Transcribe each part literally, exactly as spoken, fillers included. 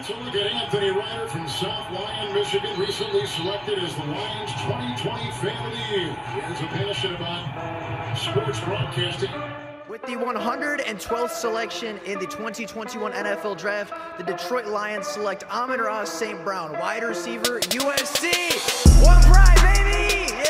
And so look at Anthony Ryder from South Lyon, Michigan, recently selected as the Lions twenty twenty Fan of the Year. He has a passion about sports broadcasting. With the one hundred twelfth selection in the twenty twenty-one N F L Draft, the Detroit Lions select Amon-Ra Saint Brown, wide receiver, U S C. One Pride, baby! Yeah!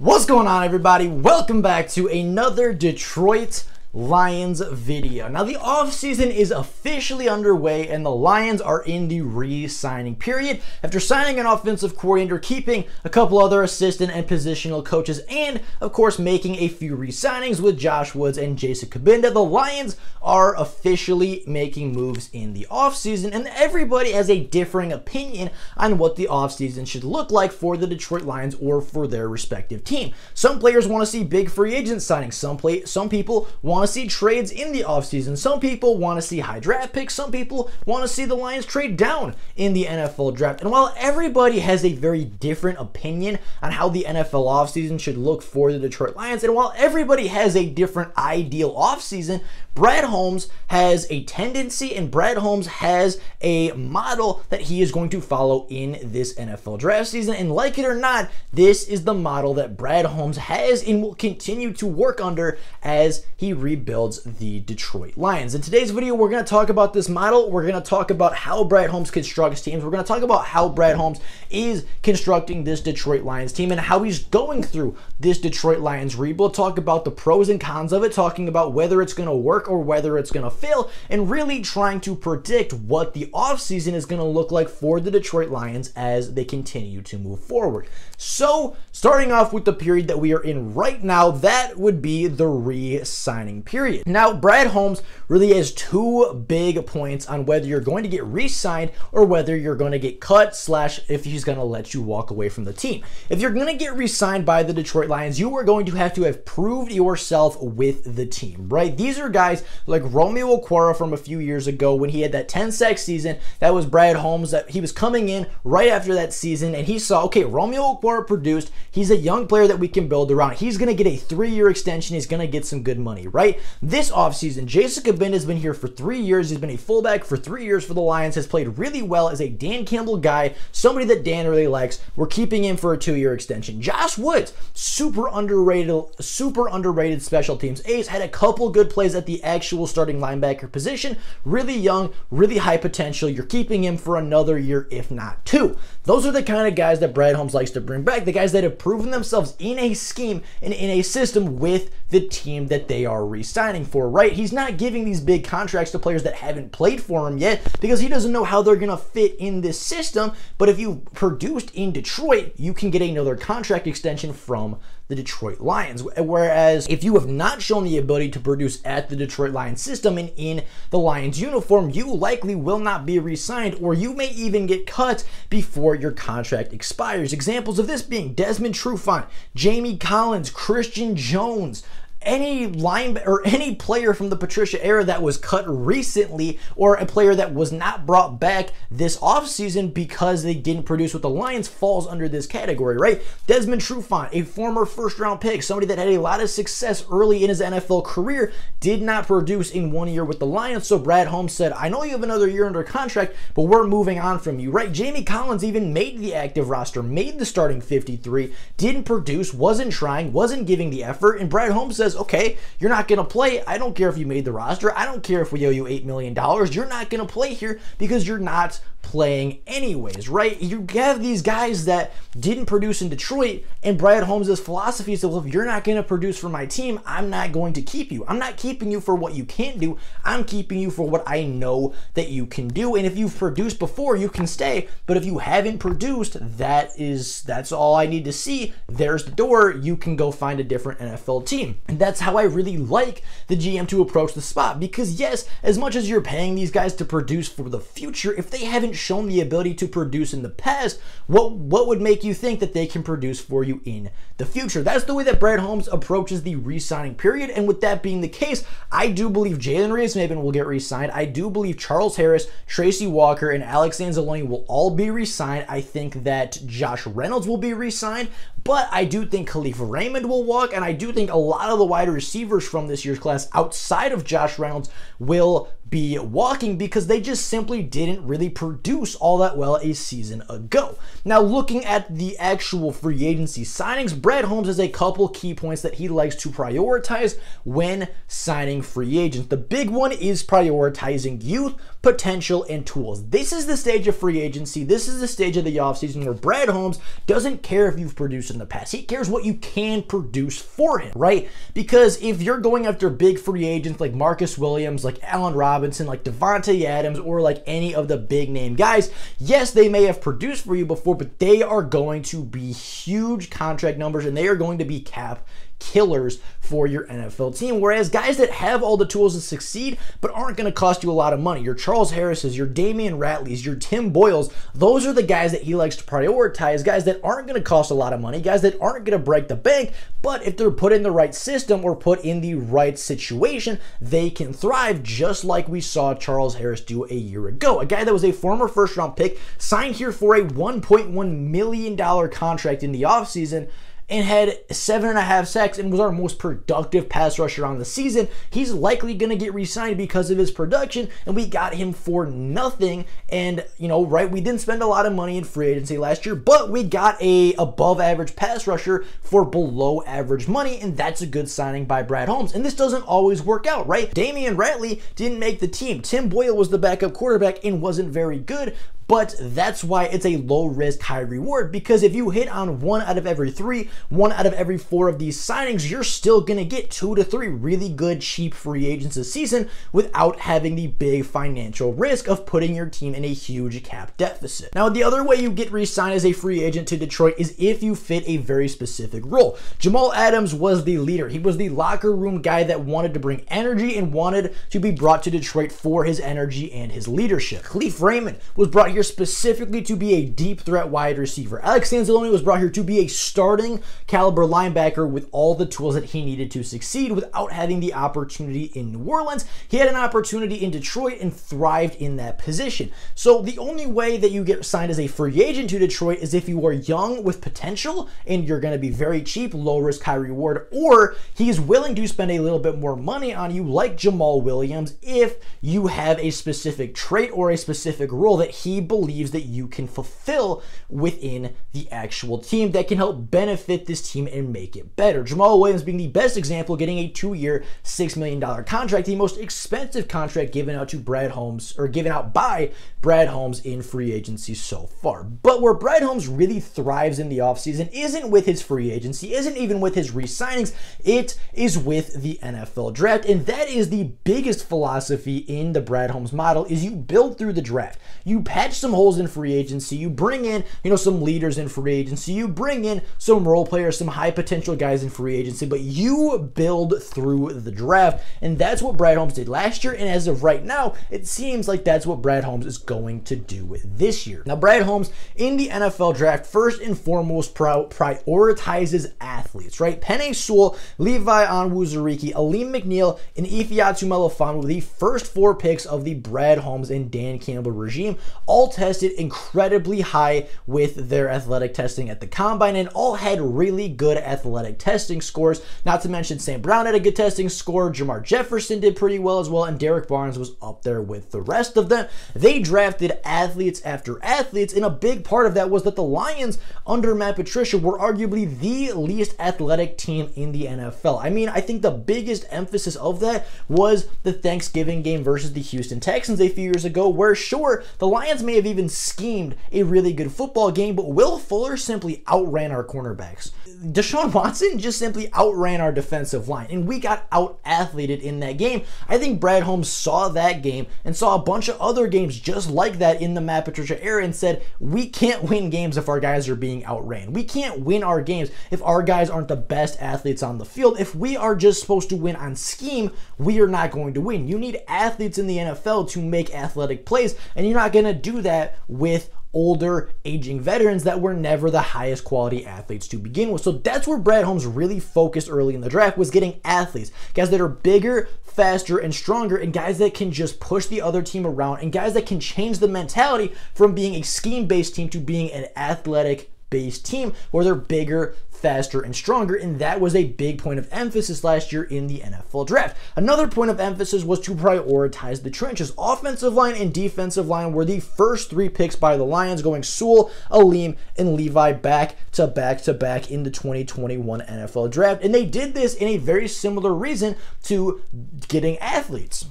What's going on, everybody? Welcome back to another Detroit Lions video. Now, the offseason is officially underway, and the Lions are in the re-signing period after signing an offensive coordinator, keeping a couple other assistant and positional coaches, and of course making a few re-signings with Josh Woods and Jason Cabinda. The Lions are officially making moves in the offseason, and everybody has a differing opinion on what the offseason should look like for the Detroit Lions or for their respective team. Some players want to see big free agent signings. Some play some people want to see trades in the offseason. Some people want to see high draft picks. Some people want to see the Lions trade down in the N F L draft. And while everybody has a very different opinion on how the N F L offseason should look for the Detroit Lions, and while everybody has a different ideal offseason, Brad Holmes has a tendency and Brad Holmes has a model that he is going to follow in this N F L draft season. And like it or not, this is the model that Brad Holmes has and will continue to work under as he rebuilds the Detroit Lions. In today's video, we're going to talk about this model. We're going to talk about how Brad Holmes constructs teams. We're going to talk about how Brad Holmes is constructing this Detroit Lions team and how he's going through this Detroit Lions rebuild. Talk about the pros and cons of it, talking about whether it's going to work or whether it's going to fail, and really trying to predict what the offseason is going to look like for the Detroit Lions as they continue to move forward. So, starting off with the period that we are in right now, that would be the re-signing period. Now, Brad Holmes really has two big points on whether you're going to get re-signed or whether you're going to get cut slash if he's going to let you walk away from the team. If you're going to get re-signed by the Detroit Lions, you are going to have to have proved yourself with the team, right? These are guys like Romeo Okwara from a few years ago when he had that ten sack season. That was Brad Holmes. That he was coming in right after that season, and he saw, okay, Romeo Okwara produced. He's a young player that we can build around. He's going to get a three-year extension. He's going to get some good money, right? This offseason, Jason Cabinda has been here for three years. He's been a fullback for three years for the Lions, has played really well as a Dan Campbell guy, somebody that Dan really likes. We're keeping him for a two-year extension. Josh Woods, super underrated, super underrated special teams ace, had a couple good plays at the actual starting linebacker position. Really young, really high potential. You're keeping him for another year, if not two. Those are the kind of guys that Brad Holmes likes to bring back, the guys that have proven themselves in a scheme and in a system with the team that they are re-signing for, right? He's not giving these big contracts to players that haven't played for him yet because he doesn't know how they're going to fit in this system. But if you produced in Detroit, you can get another contract extension from the Detroit Lions. Whereas if you have not shown the ability to produce at the Detroit Lions system and in the Lions uniform, you likely will not be re-signed, or you may even get cut before your contract expires. Examples of this being Desmond Trufant, Jamie Collins, Christian Jones, any line or any player from the Patricia era that was cut recently, or a player that was not brought back this offseason because they didn't produce with the Lions, falls under this category, right? Desmond Trufant, a former first round pick, somebody that had a lot of success early in his N F L career, did not produce in one year with the Lions. So Brad Holmes said, I know you have another year under contract, but we're moving on from you, right? Jamie Collins even made the active roster, made the starting fifty-three, didn't produce, wasn't trying, wasn't giving the effort. And Brad Holmes says, okay, you're not going to play. I don't care if you made the roster. I don't care if we owe you eight million dollars. You're not going to play here because you're not playing anyways, right? You have these guys that didn't produce in Detroit, and Brad Holmes' philosophy is, well, if you're not going to produce for my team, I'm not going to keep you. I'm not keeping you for what you can't do. I'm keeping you for what I know that you can do. And if you've produced before, you can stay. But if you haven't produced, that is, that's all I need to see. There's the door. You can go find a different N F L team. And that's how I really like the G M to approach the spot, because yes, as much as you're paying these guys to produce for the future, if they haven't shown the ability to produce in the past, what, what would make you think that they can produce for you in the future? That's the way that Brad Holmes approaches the re-signing period. And with that being the case, I do believe Jalen Reeves-Mabin will get re-signed. I do believe Charles Harris, Tracy Walker, and Alex Anzalone will all be re-signed. I think that Josh Reynolds will be re-signed, but I do think Khalif Raymond will walk, and I do think a lot of the wide receivers from this year's class outside of Josh Reynolds will be walking because they just simply didn't really produce all that well a season ago. Now, looking at the actual free agency signings, Brad Holmes has a couple key points that he likes to prioritize when signing free agents. The big one is prioritizing youth, potential, and tools. This is the stage of free agency. This is the stage of the offseason where Brad Holmes doesn't care if you've produced in the past. He cares what you can produce for him, right? Because if you're going after big free agents like Marcus Williams, like Allen Robinson, like Devontae Adams, or like any of the big name guys, yes, they may have produced for you before, but they are going to be huge contract numbers and they are going to be cap killers for your N F L team. Whereas guys that have all the tools to succeed but aren't going to cost you a lot of money, your Charles Harris's, your Damian Ratleys, your Tim Boyles, those are the guys that he likes to prioritize, guys that aren't going to cost a lot of money, guys that aren't going to break the bank, but if they're put in the right system or put in the right situation, they can thrive, just like we saw Charles Harris do a year ago. A guy that was a former first round pick, signed here for a one point one million dollar contract in the offseason, and had seven and a half sacks and was our most productive pass rusher on the season. He's likely going to get re-signed because of his production, and we got him for nothing. And, you know, right, we didn't spend a lot of money in free agency last year, but we got a above average pass rusher for below average money, and that's a good signing by Brad Holmes. And this doesn't always work out, right? Damian Ratley didn't make the team. Tim Boyle was the backup quarterback and wasn't very good, but that's why it's a low risk, high reward, because if you hit on one out of every three, one out of every four of these signings, you're still gonna get two to three really good cheap free agents this season without having the big financial risk of putting your team in a huge cap deficit. Now, the other way you get re-signed as a free agent to Detroit is if you fit a very specific role. Jamal Adams was the leader. He was the locker room guy that wanted to bring energy and wanted to be brought to Detroit for his energy and his leadership. Khalif Raymond was brought here specifically to be a deep threat wide receiver. Alex Anzalone was brought here to be a starting caliber linebacker with all the tools that he needed to succeed without having the opportunity in New Orleans. He had an opportunity in Detroit and thrived in that position. So the only way that you get signed as a free agent to Detroit is if you are young with potential and you're going to be very cheap, low risk, high reward, or he's willing to spend a little bit more money on you, like Jamaal Williams, if you have a specific trait or a specific role that he believes that you can fulfill within the actual team that can help benefit this team and make it better. Jamaal Williams being the best example, getting a two-year, six million dollar contract, the most expensive contract given out to Brad Holmes, or given out by Brad Holmes in free agency so far. But where Brad Holmes really thrives in the offseason isn't with his free agency, isn't even with his re-signings, it is with the N F L draft. And that is the biggest philosophy in the Brad Holmes model, is you build through the draft. You patch some holes in free agency, you bring in, you know, some leaders in free agency, you bring in some role players, some high potential guys in free agency, but you build through the draft. And that's what Brad Holmes did last year, and as of right now, it seems like that's what Brad Holmes is going to do this year. Now, Brad Holmes in the N F L draft first and foremost prioritizes athletes, right? Penei Sewell, Levi Onwuzurike, Alim McNeill, and Ifeatu Melifonwu, the first four picks of the Brad Holmes and Dan Campbell regime, all tested incredibly high with their athletic testing at the combine, and all had really good athletic testing scores. Not to mention Saint Brown had a good testing score, Jamar Jefferson did pretty well as well, and Derek Barnes was up there with the rest of them. They drafted athletes after athletes, and a big part of that was that the Lions under Matt Patricia were arguably the least athletic team in the N F L. I mean, I think the biggest emphasis of that was the Thanksgiving game versus the Houston Texans a few years ago, where sure, the Lions may have even schemed a really good football game, but Will Fuller simply outran our cornerbacks. Deshaun Watson just simply outran our defensive line, and we got out-athleted in that game. I think Brad Holmes saw that game and saw a bunch of other games just like that in the Matt Patricia era and said, we can't win games if our guys are being outran. We can't win our games if our guys aren't the best athletes on the field. If we are just supposed to win on scheme, we are not going to win. You need athletes in the N F L to make athletic plays, and you're not going to do that with older, aging veterans that were never the highest quality athletes to begin with. So that's where Brad Holmes really focused early in the draft, was getting athletes, guys that are bigger, faster, and stronger, and guys that can just push the other team around, and guys that can change the mentality from being a scheme-based team to being an athletic-based team where they're bigger, faster, and stronger, and that was a big point of emphasis last year in the N F L draft. Another point of emphasis was to prioritize the trenches. Offensive line and defensive line were the first three picks by the Lions, going Sewell, Alim, and Levi back to back to back in the twenty twenty-one N F L draft, and they did this in a very similar reason to getting athletes.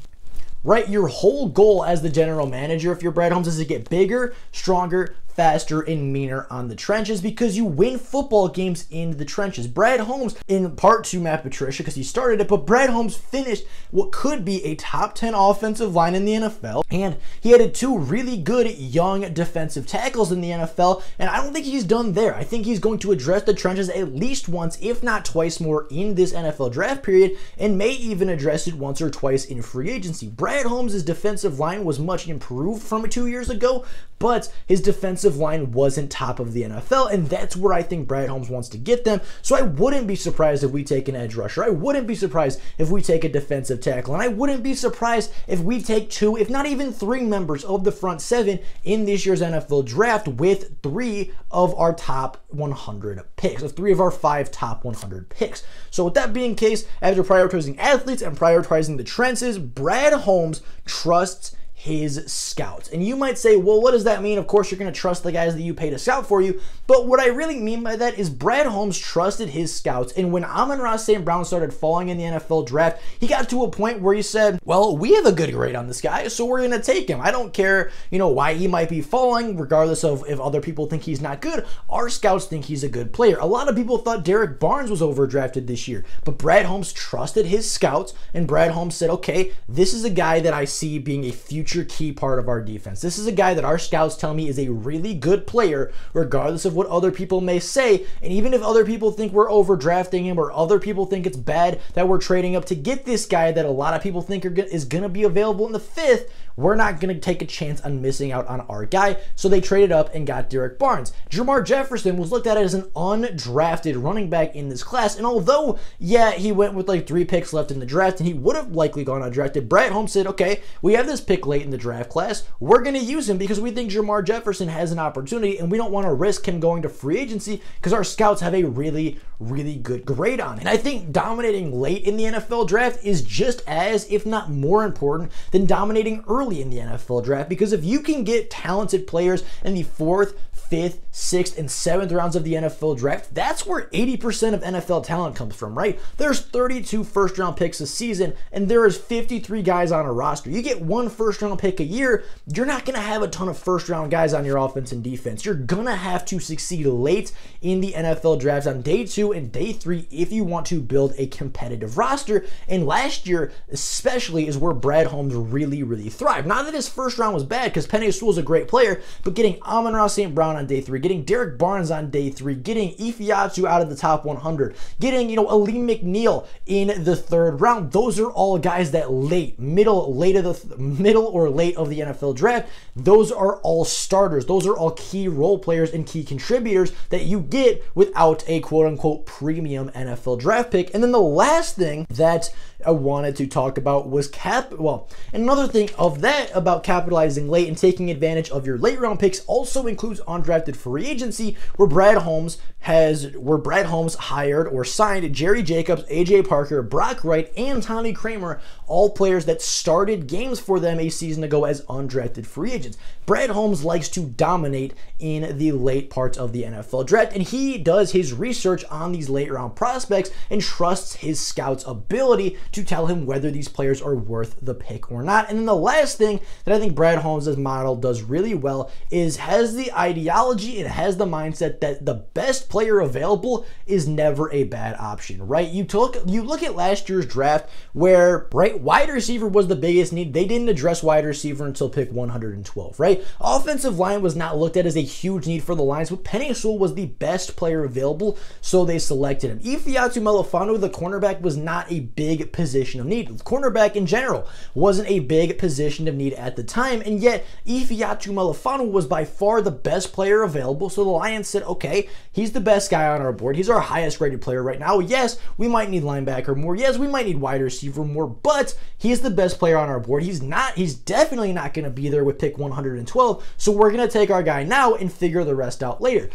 Right, your whole goal as the general manager, if you're Brad Holmes, is to get bigger, stronger, faster, and meaner on the trenches, because you win football games in the trenches. Brad Holmes, in part to Matt Patricia, because he started it, but Brad Holmes finished what could be a top ten offensive line in the N F L, and he added two really good young defensive tackles in the N F L, and I don't think he's done there. I think he's going to address the trenches at least once, if not twice more in this N F L draft period, and may even address it once or twice in free agency. Brad Holmes' defensive line was much improved from two years ago, but his defensive line wasn't top of the N F L, and that's where I think Brad Holmes wants to get them. So I wouldn't be surprised if we take an edge rusher. I wouldn't be surprised if we take a defensive tackle, and I wouldn't be surprised if we take two, if not even three members of the front seven in this year's N F L draft with three of our top one hundred picks, of three of our five top one hundred picks. So with that being the case, after prioritizing athletes and prioritizing the trenches, Brad Holmes trusts his scouts. And you might say, well, what does that mean? Of course, you're going to trust the guys that you pay to scout for you. But what I really mean by that is Brad Holmes trusted his scouts. And when Amon-Ra Saint Brown started falling in the N F L draft, he got to a point where he said, well, we have a good grade on this guy, so we're going to take him. I don't care, you know, why he might be falling, regardless of if other people think he's not good. Our scouts think he's a good player. A lot of people thought Derek Barnes was overdrafted this year, but Brad Holmes trusted his scouts, and Brad Holmes said, okay, this is a guy that I see being a future key part of our defense. This is a guy that our scouts tell me is a really good player, regardless of what other people may say. And even if other people think we're overdrafting him, or other people think it's bad that we're trading up to get this guy that a lot of people think are go- is going to be available in the fifth, we're not going to take a chance on missing out on our guy. So they traded up and got Derek Barnes. Jamar Jefferson was looked at as an undrafted running back in this class. And although, yeah, he went with like three picks left in the draft and he would have likely gone undrafted, Brad Holmes said, okay, we have this pick late in the draft class. We're going to use him because we think Jamar Jefferson has an opportunity and we don't want to risk him going to free agency because our scouts have a really, really good grade on him. And I think dominating late in the N F L draft is just as, if not more important than dominating early in the N F L draft, because if you can get talented players in the fourth, fifth, sixth, and seventh rounds of the N F L draft, that's where eighty percent of N F L talent comes from, right? There's thirty-two first round picks a season, and there is fifty-three guys on a roster. You get one first round pick a year, you're not going to have a ton of first round guys on your offense and defense. You're going to have to succeed late in the N F L drafts on day two and day three if you want to build a competitive roster. And last year, especially, is where Brad Holmes really, really thrived. Not that his first round was bad, because Penei Sewell is a great player, but getting Amon-Ra Saint Brown on day three, getting Derek Barnes on day three, getting Ifeatu out of the top one hundred, getting, you know, Alim McNeill in the third round. Those are all guys that late, middle, late of the th middle or late of the N F L draft. Those are all starters. Those are all key role players and key contributors that you get without a quote unquote premium N F L draft pick. And then the last thing that I wanted to talk about was cap. Well, another thing of that about capitalizing late and taking advantage of your late round picks also includes undrafted free agency, where Brad Holmes has, where Brad Holmes hired or signed Jerry Jacobs, A J Parker, Brock Wright, and Tommy Kramer, all players that started games for them a season ago as undrafted free agents. Brad Holmes likes to dominate in the late parts of the N F L draft, and he does his research on these late round prospects and trusts his scouts' ability to to tell him whether these players are worth the pick or not. And then the last thing that I think Brad Holmes' model does really well is has the ideology and has the mindset that the best player available is never a bad option, right? You took, you look at last year's draft where, right, wide receiver was the biggest need. They didn't address wide receiver until pick one hundred twelve, right? Offensive line was not looked at as a huge need for the Lions, but Penei Sewell was the best player available, so they selected him. Ifeatu Melifonwu, the cornerback, was not a big position of need. Cornerback in general wasn't a big position of need at the time, and yet Ifeatu Melifonwu was by far the best player available, so the Lions said, okay, he's the best guy on our board. He's our highest rated player right now. Yes, we might need linebacker more. Yes, we might need wide receiver more, but he's the best player on our board. He's not, he's definitely not going to be there with pick one hundred twelve, so we're going to take our guy now and figure the rest out later.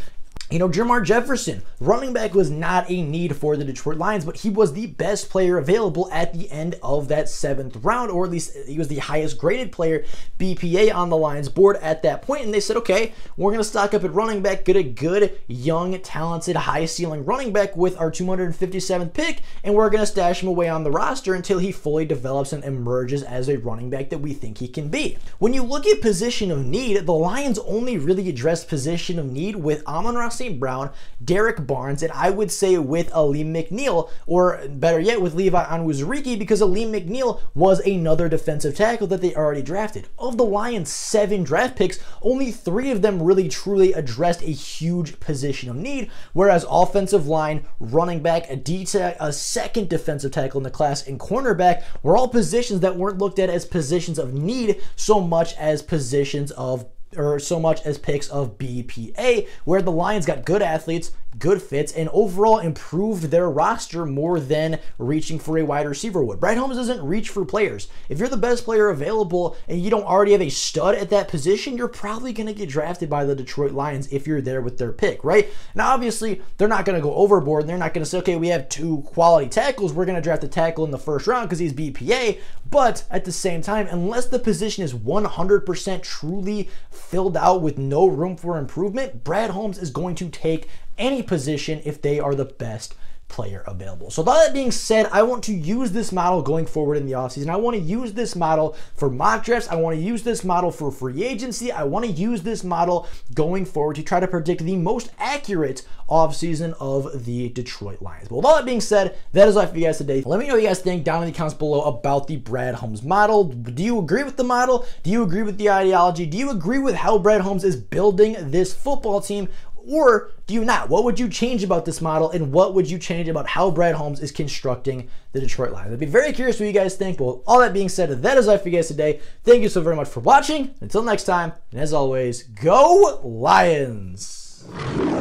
You know, Jamar Jefferson, running back, was not a need for the Detroit Lions, but he was the best player available at the end of that seventh round, or at least he was the highest graded player B P A on the Lions board at that point. And they said, okay, we're going to stock up at running back, get a good, young, talented, high ceiling running back with our two hundred fifty-seventh pick, and we're going to stash him away on the roster until he fully develops and emerges as a running back that we think he can be. When you look at position of need, the Lions only really addressed position of need with Amon-Ra Saint Brown, Derek Barnes, and I would say with Alim McNeill, or better yet, with Levi Onwuzurike, because Alim McNeill was another defensive tackle that they already drafted. Of the Lions' seven draft picks, only three of them really truly addressed a huge position of need, whereas offensive line, running back, a D-tack, a second defensive tackle in the class, and cornerback were all positions that weren't looked at as positions of need so much as positions of or so much as picks of B P A, where the Lions got good athletes, good fits, and overall improved their roster more than reaching for a wide receiver would. Brad Holmes doesn't reach for players. If you're the best player available and you don't already have a stud at that position, you're probably going to get drafted by the Detroit Lions if you're there with their pick, right? Now, obviously, they're not going to go overboard. And they're not going to say, okay, we have two quality tackles. We're going to draft a tackle in the first round because he's B P A. But at the same time, unless the position is one hundred percent truly filled out with no room for improvement, Brad Holmes is going to take any position if they are the best player available. So that being said, I want to use this model going forward in the offseason. I want to use this model for mock drafts. I want to use this model for free agency. I want to use this model going forward to try to predict the most accurate offseason of the Detroit Lions. But with all that being said, that is all for you guys today. Let me know what you guys think down in the comments below about the Brad Holmes model. Do you agree with the model? Do you agree with the ideology? Do you agree with how Brad Holmes is building this football team? Or do you not? What would you change about this model, and what would you change about how Brad Holmes is constructing the Detroit Lions? I'd be very curious what you guys think. But with all that being said, that is all for you guys today. Thank you so very much for watching. Until next time, and as always, go Lions!